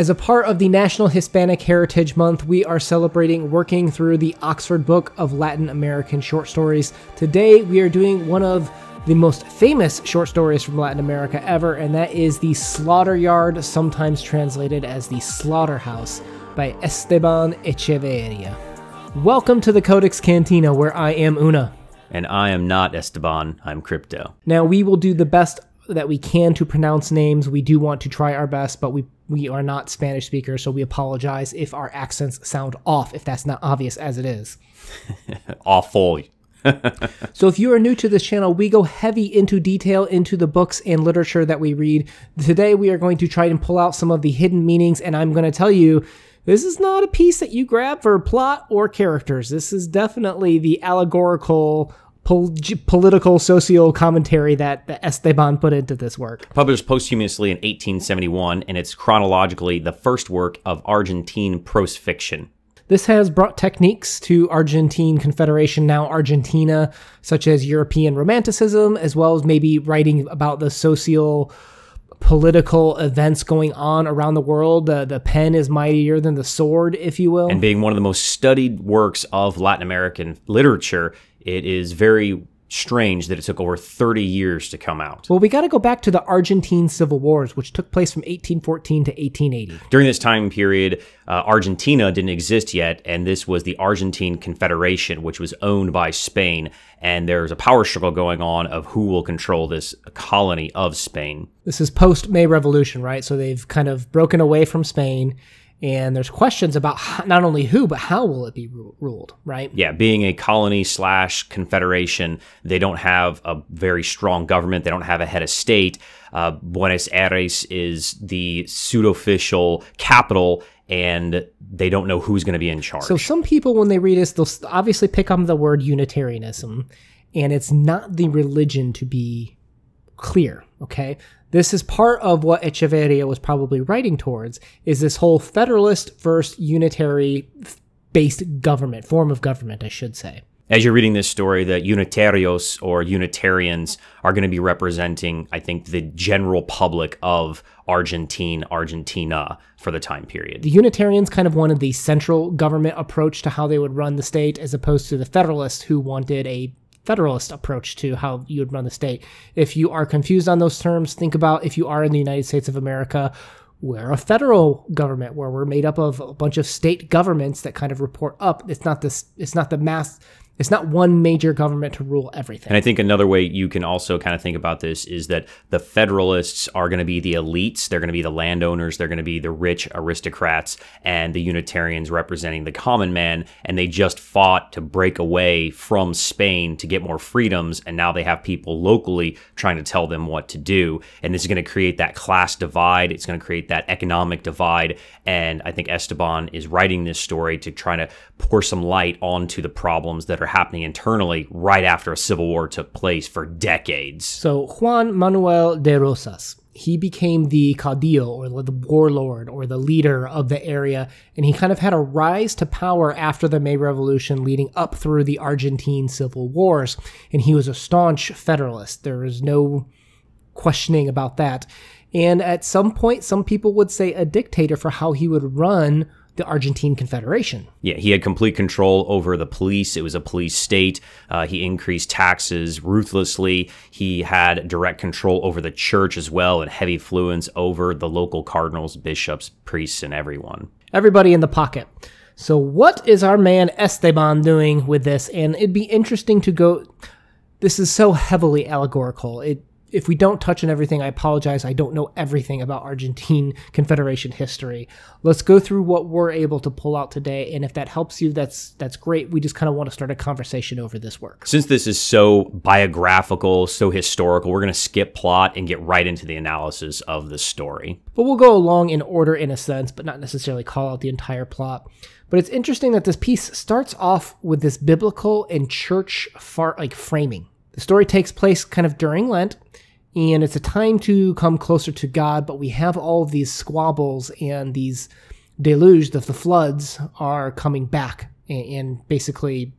As a part of the National Hispanic Heritage Month, we are celebrating working through the Oxford Book of Latin American Short Stories. Today, we are doing one of the most famous short stories from Latin America ever, and that is The Slaughter Yard, sometimes translated as The Slaughterhouse, by Esteban Echeverria. Welcome to the Codex Cantina, where I am Una. And I am not Esteban, I'm Crypto. Now, we will do the best that we can to pronounce names. We do want to try our best, but we are not Spanish speakers, so we apologize if our accents sound off, if that's not obvious as it is. Awful. So if you are new to this channel, we go heavy into detail into the books and literature that we read. Today we are going to try and pull out some of the hidden meanings, and I'm going to tell you, this is not a piece that you grab for plot or characters. This is definitely the allegorical, political, social commentary that Esteban put into this work. Published posthumously in 1871, and it's chronologically the first work of Argentine prose fiction. This has brought techniques to Argentine Confederation, now Argentina, such as European Romanticism, as well as maybe writing about the social political events going on around the world. The pen is mightier than the sword, if you will. And being one of the most studied works of Latin American literature, it is very strange that it took over 30 years to come out. Well, we got to go back to the Argentine Civil Wars, which took place from 1814 to 1880. During this time period, Argentina didn't exist yet, and this was the Argentine Confederation, which was owned by Spain, and there's a power struggle going on of who will control this colony of Spain. This is post-May Revolution, right? So they've kind of broken away from Spain, and there's questions about how, not only who, but how will it be ruled, right? Yeah, being a colony / confederation, they don't have a very strong government. They don't have a head of state. Buenos Aires is the pseudo-official capital, and they don't know who's going to be in charge. So some people, when they read this, they'll obviously pick up the word Unitarianism, and it's not the religion to be clear, okay? This is part of what Echeverria was probably writing towards, is this whole Federalist versus Unitary-based government, form of government, I should say. As you're reading this story, the Unitarios, or Unitarians, are going to be representing, I think, the general public of Argentina for the time period. The Unitarians kind of wanted the central government approach to how they would run the state, as opposed to the Federalists, who wanted a Federalist approach to how you would run the state. If you are confused on those terms, think about if you are in the United States of America, we're a federal government where we're made up of a bunch of state governments that kind of report up. It's not this. It's not the mass. It's not one major government to rule everything. And I think another way you can also kind of think about this is that the Federalists are going to be the elites. They're going to be the landowners. They're going to be the rich aristocrats, and the Unitarians representing the common man. And they just fought to break away from Spain to get more freedoms. And now they have people locally trying to tell them what to do. And this is going to create that class divide. It's going to create that economic divide. And I think Esteban is writing this story to try to pour some light onto the problems that are happening internally right after a civil war took place for decades. So Juan Manuel de Rosas, he became the Caudillo, or the warlord, or the leader of the area, and he kind of had a rise to power after the May Revolution leading up through the Argentine Civil Wars, and he was a staunch Federalist. There is no questioning about that. And at some point, some people would say a dictator for how he would run the Argentine Confederation. Yeah, he had complete control over the police. It was a police state. He increased taxes ruthlessly. He had direct control over the church as well, and heavy influence over the local cardinals, bishops, priests, and everyone. Everybody in the pocket. So what is our man Esteban doing with this? And it'd be interesting to go... This is so heavily allegorical. If we don't touch on everything, I apologize. I don't know everything about Argentine Confederation history. Let's go through what we're able to pull out today, and if that helps you, that's great. We just kind of want to start a conversation over this work. Since this is so biographical, so historical, we're going to skip plot and get right into the analysis of the story. But we'll go along in order in a sense, but not necessarily call out the entire plot. But it's interesting that this piece starts off with this biblical and church framing. The story takes place kind of during Lent, and it's a time to come closer to God, but we have all of these squabbles and these deluge, the floods are coming back, and basically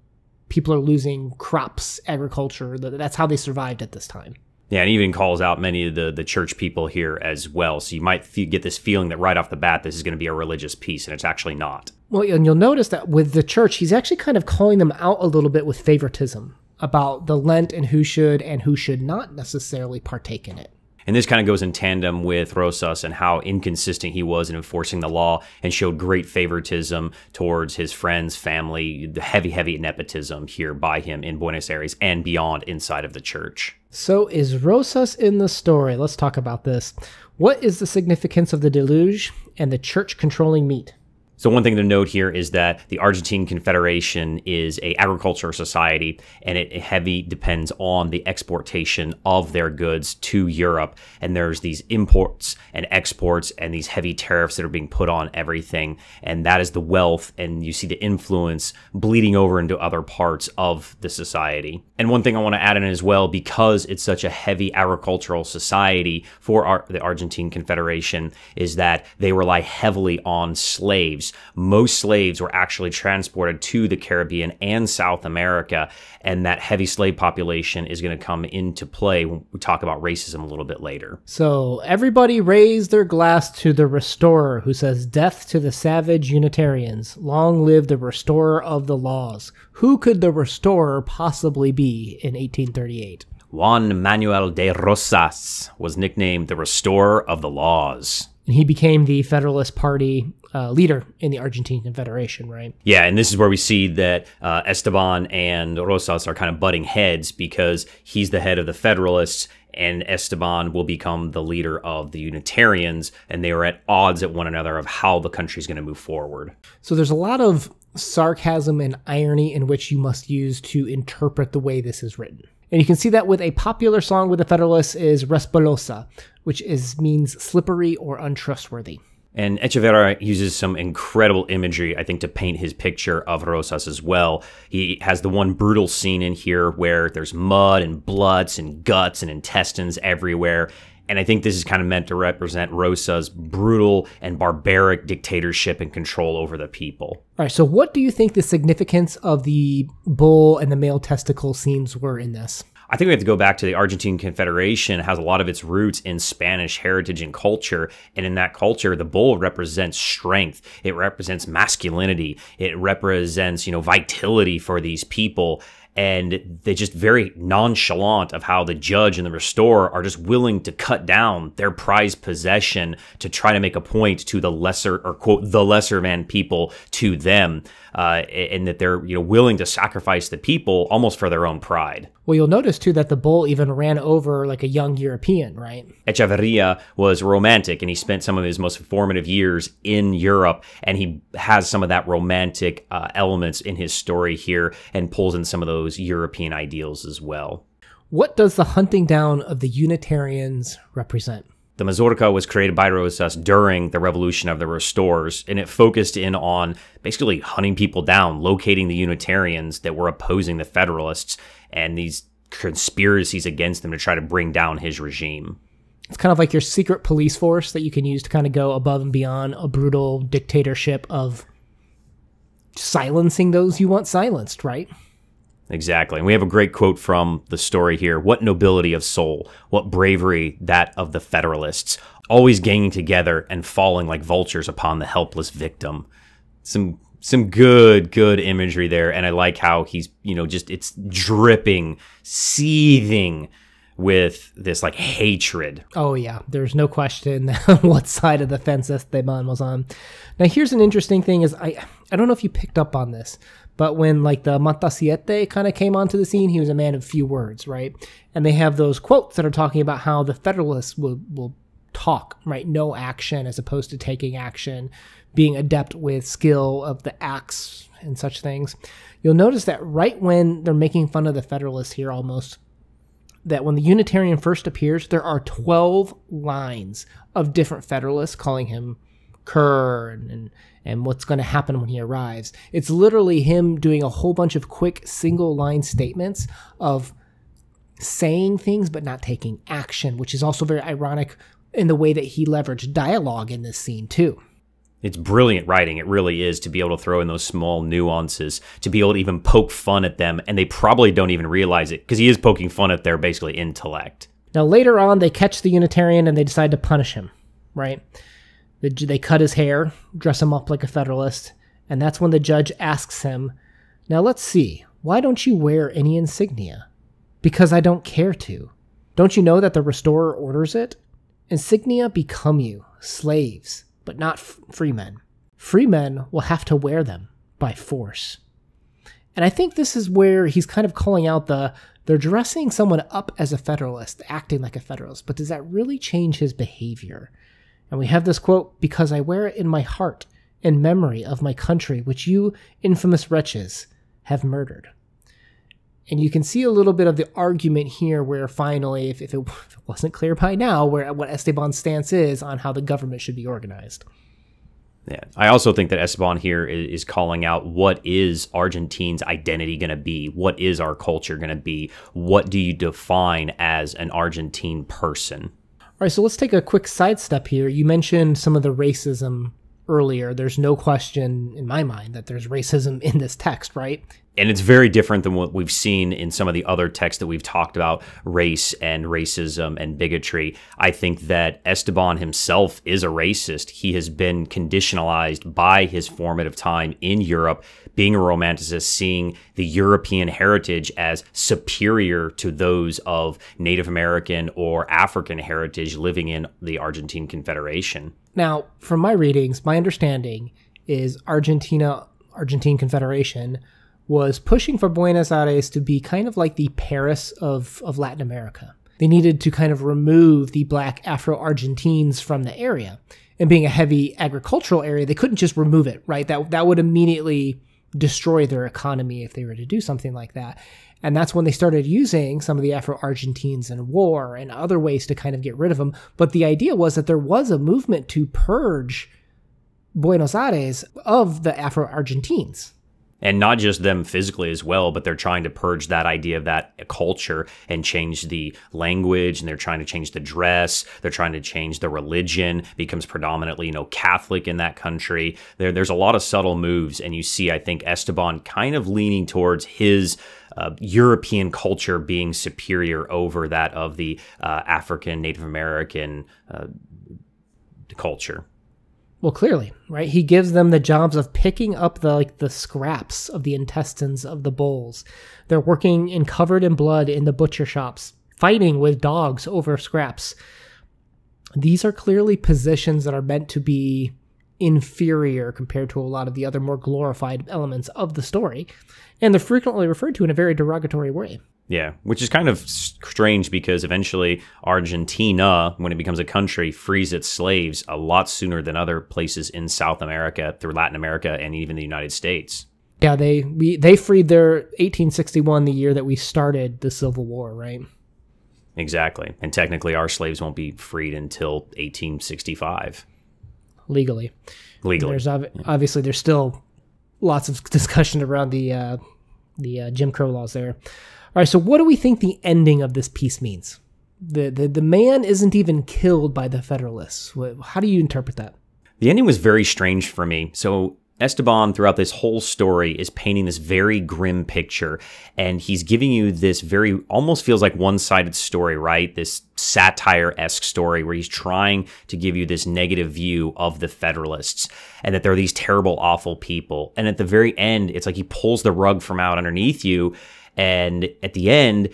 people are losing crops, agriculture. That's how they survived at this time. Yeah, and even calls out many of the church people here as well. So you might get this feeling that right off the bat, this is going to be a religious piece, and it's actually not. Well, and you'll notice that with the church, he's actually kind of calling them out a little bit with favoritism about the Lent and who should not necessarily partake in it. And this kind of goes in tandem with Rosas and how inconsistent he was in enforcing the law and showed great favoritism towards his friends, family, the heavy, heavy nepotism here by him in Buenos Aires and beyond inside of the church. So is Rosas in the story? Let's talk about this. What is the significance of the deluge and the church controlling meat? So one thing to note here is that the Argentine Confederation is an agriculture society, and it heavily depends on the exportation of their goods to Europe. And there's these imports and exports and these heavy tariffs that are being put on everything. And that is the wealth, and you see the influence bleeding over into other parts of the society. And one thing I want to add in as well, because it's such a heavy agricultural society for the Argentine Confederation, is that they rely heavily on slaves. Most slaves were actually transported to the Caribbean and South America, and that heavy slave population is going to come into play when we talk about racism a little bit later. So everybody raise their glass to the restorer who says, "Death to the savage Unitarians. Long live the restorer of the laws." Who could the restorer possibly be in 1838? Juan Manuel de Rosas was nicknamed the restorer of the laws. And he became the Federalist Party leader in the Argentine Confederation, right? Yeah, and this is where we see that Esteban and Rosas are kind of butting heads, because he's the head of the Federalists and Esteban will become the leader of the Unitarians, and they are at odds at one another of how the country's going to move forward. So there's a lot of sarcasm and irony in which you must use to interpret the way this is written. And you can see that with a popular song with the Federalists is Resbalosa, which means slippery or untrustworthy. And Echeverria uses some incredible imagery, I think, to paint his picture of Rosas as well. He has the one brutal scene in here where there's mud and blood and guts and intestines everywhere. And I think this is kind of meant to represent Rosas' brutal and barbaric dictatorship and control over the people. All right, so what do you think the significance of the bull and the male testicle scenes were in this? I think we have to go back to the Argentine Confederation. It has a lot of its roots in Spanish heritage and culture. And in that culture, the bull represents strength. It represents masculinity. It represents, you know, vitality for these people. And they're just very nonchalant of how the judge and the restorer are just willing to cut down their prized possession to try to make a point to the lesser, or quote, the lesser man people to them, and that they're, you know, willing to sacrifice the people almost for their own pride. Well, you'll notice too that the bull even ran over like a young European, right? Echeverria was romantic, and he spent some of his most formative years in Europe, and he has some of that romantic elements in his story here, and pulls in some of those European ideals as well. What does the hunting down of the Unitarians represent? The Mazorca was created by Rosas during the Revolution of the Restorers, and it focused in on basically hunting people down, locating the Unitarians that were opposing the Federalists, and these conspiracies against them to try to bring down his regime. It's kind of like your secret police force that you can use to kind of go above and beyond a brutal dictatorship of silencing those you want silenced, right? Exactly. And we have a great quote from the story here. "What nobility of soul, what bravery that of the Federalists, always ganging together and falling like vultures upon the helpless victim." Some good imagery there, and I like how he's, you know, just, it's dripping, seething with this like hatred. Oh yeah, there's no question what side of the fence Esteban was on. Now here's an interesting thing is, I don't know if you picked up on this, but when like the Matasiete kind of came onto the scene, he was a man of few words, right? And they have those quotes that are talking about how the Federalists will talk, right? No action as opposed to taking action, being adept with skill of the axe and such things. You'll notice that right when they're making fun of the Federalists here almost, that when the Unitarian first appears, there are 12 lines of different Federalists calling him cur and what's going to happen when he arrives. It's literally him doing a whole bunch of quick single-line statements of saying things but not taking action, which is also very ironic in the way that he leveraged dialogue in this scene too. It's brilliant writing. It really is, to be able to throw in those small nuances, to be able to even poke fun at them, and they probably don't even realize it because he is poking fun at their basically intellect. Now, later on, they catch the Unitarian and they decide to punish him, right? They cut his hair, dress him up like a Federalist, and that's when the judge asks him, "Now let's see, why don't you wear any insignia?" "Because I don't care to. Don't you know that the Restorer orders it? Insignia become you, slaves, but not freemen. Freemen will have to wear them by force." And I think this is where he's kind of calling out they're dressing someone up as a Federalist, acting like a Federalist, but does that really change his behavior? And we have this quote, "Because I wear it in my heart, in memory of my country, which you infamous wretches have murdered." And you can see a little bit of the argument here where finally, if it wasn't clear by now, what Esteban's stance is on how the government should be organized. Yeah. I also think that Esteban here is calling out what is Argentine's identity going to be? What is our culture going to be? What do you define as an Argentine person? All right, so let's take a quick sidestep here. You mentioned some of the racism earlier. There's no question in my mind that there's racism in this text, right? And it's very different than what we've seen in some of the other texts that we've talked about, race and racism and bigotry. I think that Esteban himself is a racist. He has been conditionalized by his formative time in Europe, being a Romanticist, seeing the European heritage as superior to those of Native American or African heritage living in the Argentine Confederation. Now, from my readings, my understanding is Argentine Confederation was pushing for Buenos Aires to be kind of like the Paris of Latin America. They needed to kind of remove the black Afro-Argentines from the area. And being a heavy agricultural area, they couldn't just remove it, right? That would immediately destroy their economy if they were to do something like that. And that's when they started using some of the Afro-Argentines in war and other ways to kind of get rid of them. But the idea was that there was a movement to purge Buenos Aires of the Afro-Argentines. And not just them physically as well, but they're trying to purge that idea of that culture and change the language, and they're trying to change the dress, they're trying to change the religion. It becomes predominantly, you know, Catholic in that country. There's a lot of subtle moves, and you see, I think, Esteban kind of leaning towards his European culture being superior over that of the African, Native American culture. Well, clearly, right? He gives them the jobs of picking up the scraps of the intestines of the bulls. They're working and covered in blood in the butcher shops, fighting with dogs over scraps. These are clearly positions that are meant to be inferior compared to a lot of the other more glorified elements of the story, and they're frequently referred to in a very derogatory way. Yeah, which is kind of strange because eventually Argentina, when it becomes a country, frees its slaves a lot sooner than other places in South America, through Latin America, and even the United States. Yeah, they freed their 1861, the year that we started the Civil War, right? Exactly. And technically our slaves won't be freed until 1865. Legally. Legally. There's obviously, there's still lots of discussion around the Jim Crow laws there. All right, so what do we think the ending of this piece means? The man isn't even killed by the Federalists. How do you interpret that? The ending was very strange for me. So Esteban, throughout this whole story, is painting this very grim picture, and he's giving you this very, almost feels like one-sided story, right? This satire-esque story where he's trying to give you this negative view of the Federalists and that they're these terrible, awful people. And at the very end, it's like he pulls the rug from out underneath you. And at the end,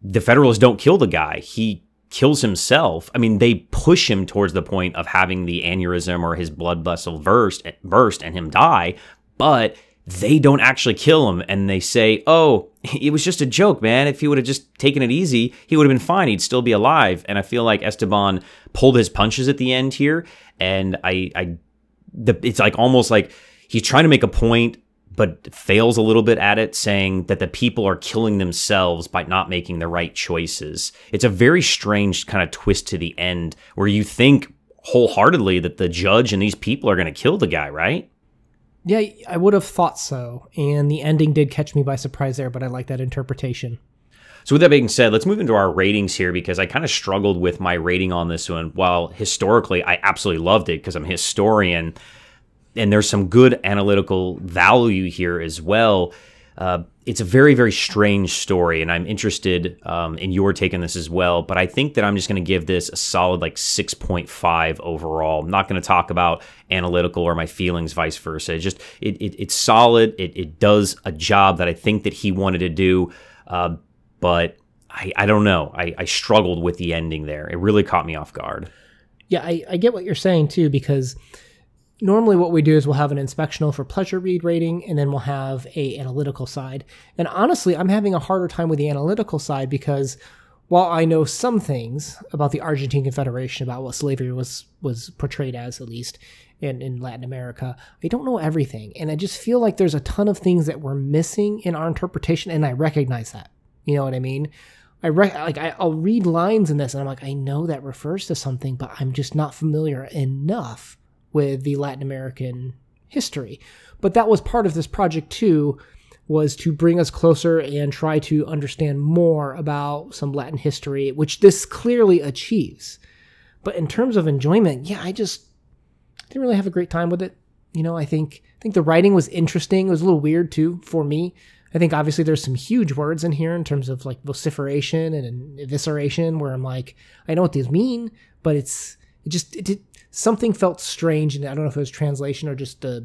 the Federalists don't kill the guy. He kills himself. I mean, they push him towards the point of having the aneurysm or his blood vessel burst and him die, but they don't actually kill him. And they say, "Oh, it was just a joke, man. If he would have just taken it easy, he would have been fine. He'd still be alive." And I feel like Esteban pulled his punches at the end here. And it's like almost like he's trying to make a point, but fails a little bit at it, saying that the people are killing themselves by not making the right choices. It's a very strange kind of twist to the end where you think wholeheartedly that the judge and these people are going to kill the guy, right? Yeah, I would have thought so. And the ending did catch me by surprise there, but I like that interpretation. So with that being said, let's move into our ratings here, because I kind of struggled with my rating on this one. While historically, I absolutely loved it because I'm a historian, and there's some good analytical value here as well. It's a very, very strange story, and I'm interested in your take on this as well, but I think that I'm just going to give this a solid like 6.5 overall. I'm not going to talk about analytical or my feelings, vice versa. It's solid. It does a job that I think that he wanted to do, but I don't know. I struggled with the ending there. It really caught me off guard. Yeah, I get what you're saying too, because normally what we do is we'll have an inspectional for pleasure read rating, and then we'll have a analytical side. And honestly, I'm having a harder time with the analytical side because while I know some things about the Argentine Confederation, about what slavery was portrayed as, at least in Latin America, I don't know everything. And I just feel like there's a ton of things that we're missing in our interpretation, and I recognize that. You know what I mean? I'll read lines in this, and I'm like, I know that refers to something, but I'm just not familiar enough with the Latin American history. But that was part of this project too, was to bring us closer and try to understand more about some Latin history, which this clearly achieves. But in terms of enjoyment, yeah, I just didn't really have a great time with it. You know, I think the writing was interesting. It was a little weird too for me. I think obviously there's some huge words in here in terms of like vociferation and evisceration, where I'm like, I know what these mean, but something felt strange, and I don't know if it was translation or just the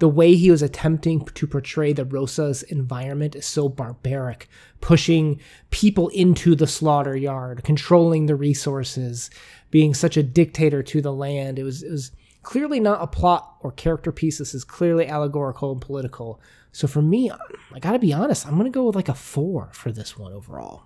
way he was attempting to portray the Rosas environment is so barbaric, pushing people into the slaughter yard, controlling the resources, being such a dictator to the land. It was clearly not a plot or character piece. This is clearly allegorical and political. So for me, I gotta be honest, I'm gonna go with like a 4 for this one overall.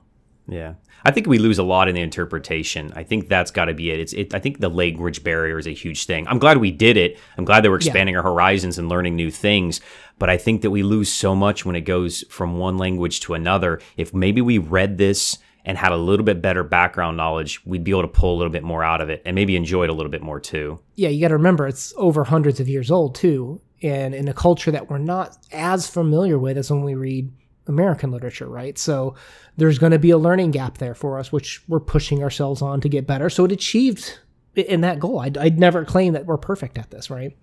Yeah, I think we lose a lot in the interpretation. I think that's got to be it. I think the language barrier is a huge thing. I'm glad we did it. I'm glad that we're expanding our horizons and learning new things. But I think that we lose so much when it goes from one language to another. If maybe we read this and had a little bit better background knowledge, we'd be able to pull a little bit more out of it and maybe enjoy it a little bit more too. Yeah, you got to remember it's over hundreds of years old too, and in a culture that we're not as familiar with as when we read American literature, right? So there's going to be a learning gap there for us, which we're pushing ourselves on to get better. So it achieved in that goal. I'd never claim that we're perfect at this, right?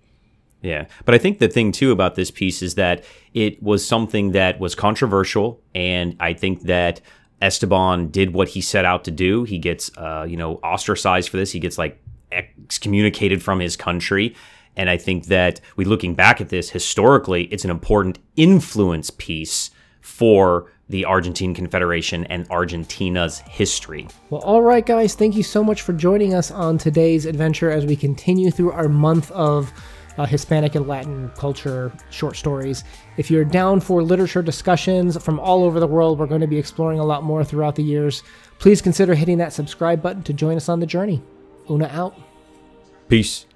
Yeah. But I think the thing too about this piece is that it was something that was controversial. And I think that Esteban did what he set out to do. He gets, you know, ostracized for this. He gets like excommunicated from his country. And I think that we looking back at this historically, it's an important influence piece for the Argentine Confederation and Argentina's history. Well, all right, guys, thank you so much for joining us on today's adventure as we continue through our month of Hispanic and Latin culture short stories. If you're down for literature discussions from all over the world, we're going to be exploring a lot more throughout the years. Please consider hitting that subscribe button to join us on the journey. Una out. Peace.